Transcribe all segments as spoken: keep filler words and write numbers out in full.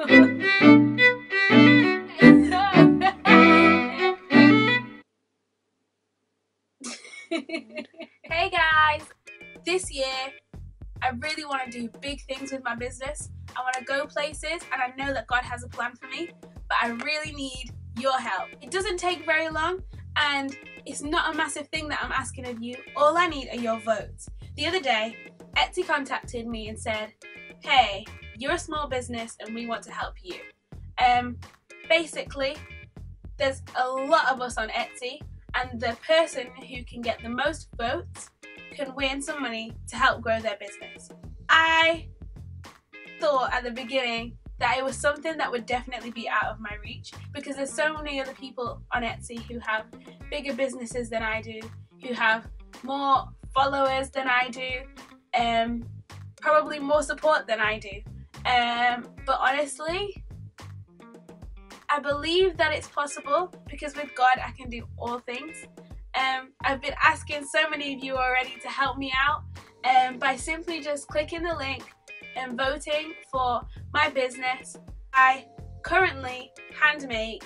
Hey guys, this year I really want to do big things with my business. I want to go places, and I know that God has a plan for me, but I really need your help. It doesn't take very long, and it's not a massive thing that I'm asking of you. All I need are your votes. The other day, Etsy contacted me and said, hey, you're a small business and we want to help you. Um, basically, there's a lot of us on Etsy, and the person who can get the most votes can win some money to help grow their business. I thought at the beginning that it was something that would definitely be out of my reach, because there's so many other people on Etsy who have bigger businesses than I do, who have more followers than I do, um, probably more support than I do. Um, but honestly, I believe that it's possible, because with God I can do all things. Um, I've been asking so many of you already to help me out um, by simply just clicking the link and voting for my business. I currently hand make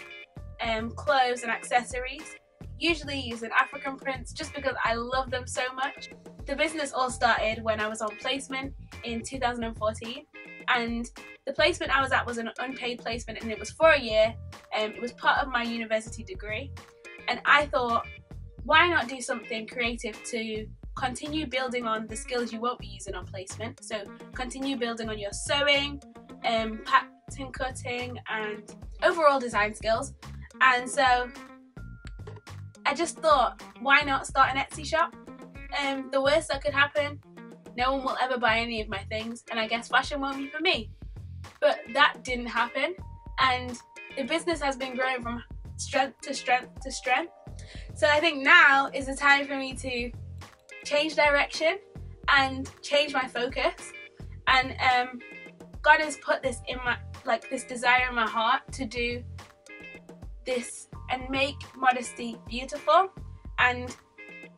um, clothes and accessories, usually using African prints just because I love them so much. The business all started when I was on placement in two thousand fourteen, and the placement I was at was an unpaid placement, and it was for a year, and um, it was part of my university degree. And I thought, why not do something creative to continue building on the skills you won't be using on placement? So continue building on your sewing, um, pattern cutting, and overall design skills. And so I just thought, why not start an Etsy shop? Um, the worst that could happen, no one will ever buy any of my things, and I guess fashion won't be for me. But that didn't happen, and the business has been growing from strength to strength to strength. So I think now is the time for me to change direction and change my focus. And um, God has put this in my, like this desire in my heart to do this and make modesty beautiful. And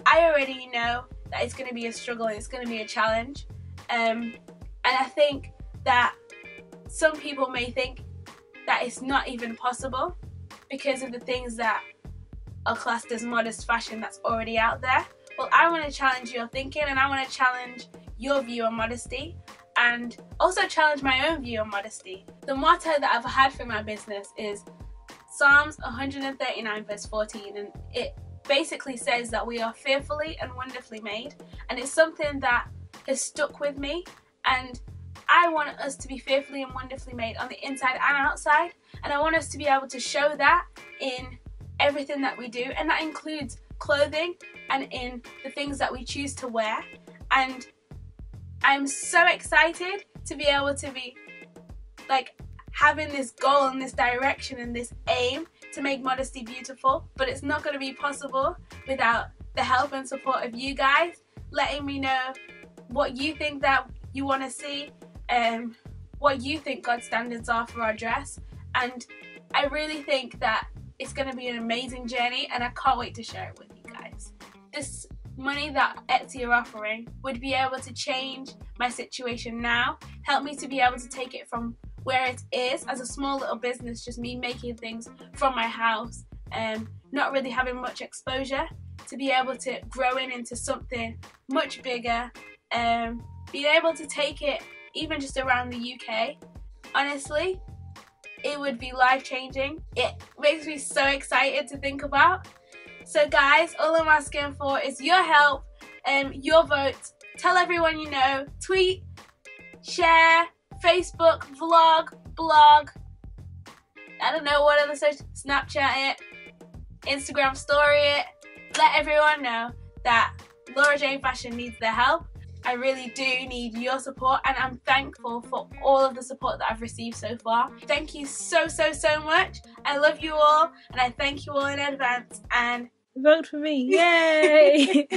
I already know that it's going to be a struggle, and it's going to be a challenge. Um, and I think that some people may think that it's not even possible because of the things that are classed as modest fashion that's already out there. Well, I want to challenge your thinking, and I want to challenge your view on modesty, and also challenge my own view on modesty. The motto that I've had for my business is Psalms one thirty-nine verse fourteen, and it basically says that we are fearfully and wonderfully made, and it's something that has stuck with me. And I want us to be fearfully and wonderfully made on the inside and outside, and I want us to be able to show that in everything that we do, and that includes clothing and in the things that we choose to wear. And I'm so excited to be able to be like having this goal and this direction and this aim to make modesty beautiful, but it's not going to be possible without the help and support of you guys letting me know what you think that you want to see, um, what you think God's standards are for our dress. And I really think that it's going to be an amazing journey, and I can't wait to share it with you guys. This money that Etsy are offering would be able to change my situation now, help me to be able to take it from where it is as a small little business, just me making things from my house and um, not really having much exposure, to be able to grow it into something much bigger, and um, be able to take it even just around the U K. Honestly, it would be life-changing. It makes me so excited to think about. So guys, all I'm asking for is your help, um, your votes. Tell everyone you know, tweet, share, Facebook, vlog, blog, I don't know what other social, Snapchat it, Instagram story it. Let everyone know that Laura Jane Fashion needs their help. I really do need your support, and I'm thankful for all of the support that I've received so far. Thank you so, so, so much. I love you all, and I thank you all in advance, and vote for me. Yay!